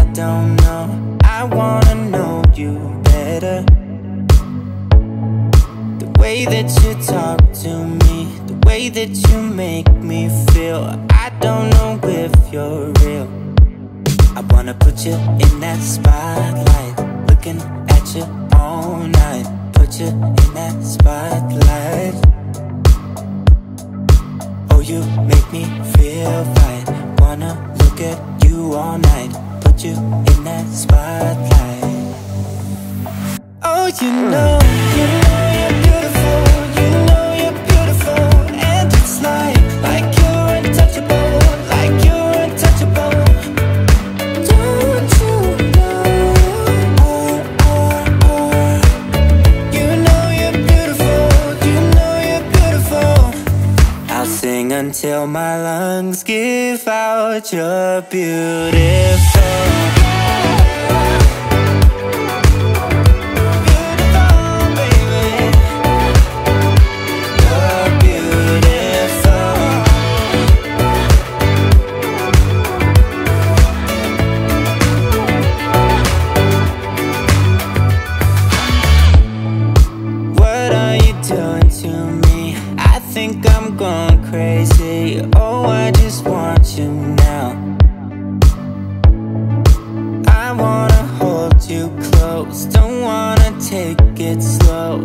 I don't know. I wanna know you better. The way that you talk to me, the way that you make me feel, I don't know if you're real. I wanna put you in that spotlight, looking at you all night. Put you in that spotlight. Oh, you make me feel right. Wanna look at you all night. Put you in that spotlight. Oh, you know, you know you're beautiful. You know you're beautiful. And it's like you're untouchable. Like you're untouchable. Don't you know? You know you're beautiful. You know you're beautiful. I'll sing until my lungs give out. You're beautiful.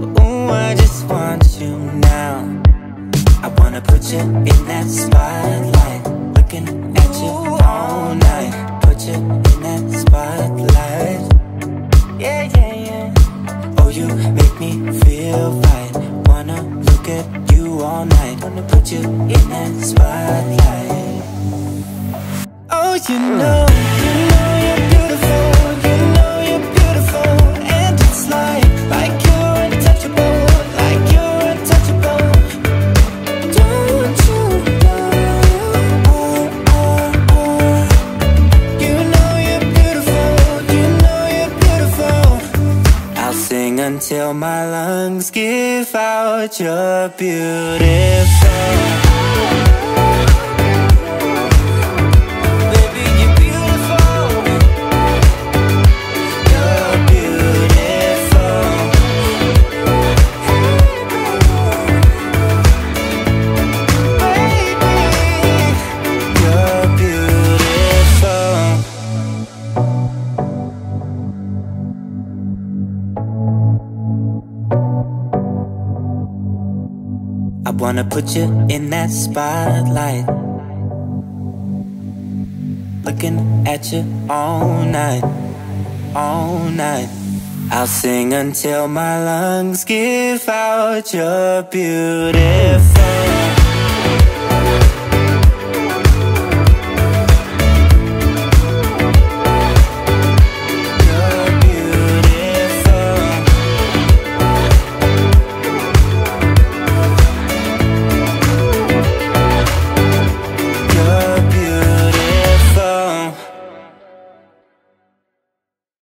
Wanna put you in that spotlight, looking at you all night, all night. I'll sing until my lungs give out. You're beautiful.